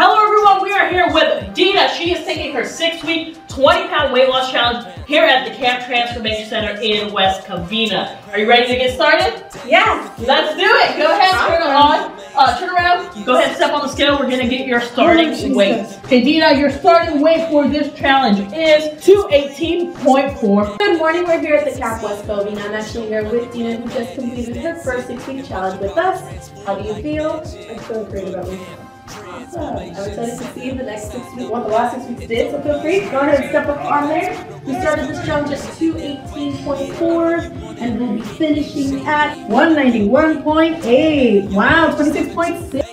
Hello everyone, we are here with Dina. She is taking her 6-week, 20-pound weight loss challenge here at the Camp Transformation Center in West Covina. Are you ready to get started? Yes. Let's do it. Go ahead, turn around, go ahead and step on the scale. We're going to get your starting weight. Okay, Dina, your starting weight for this challenge is 218.4. Good morning, we're here at the Camp West Covina. I'm actually here with Dina, who just completed her first 6-week challenge with us. How do you feel? I feel great about myself. Awesome. I'm excited to see the next 6 weeks, what the last 6 weeks did, so feel free. Go ahead and step up on there. We started this challenge at 218.4, and we'll be finishing at 191.8. Wow, 26.6.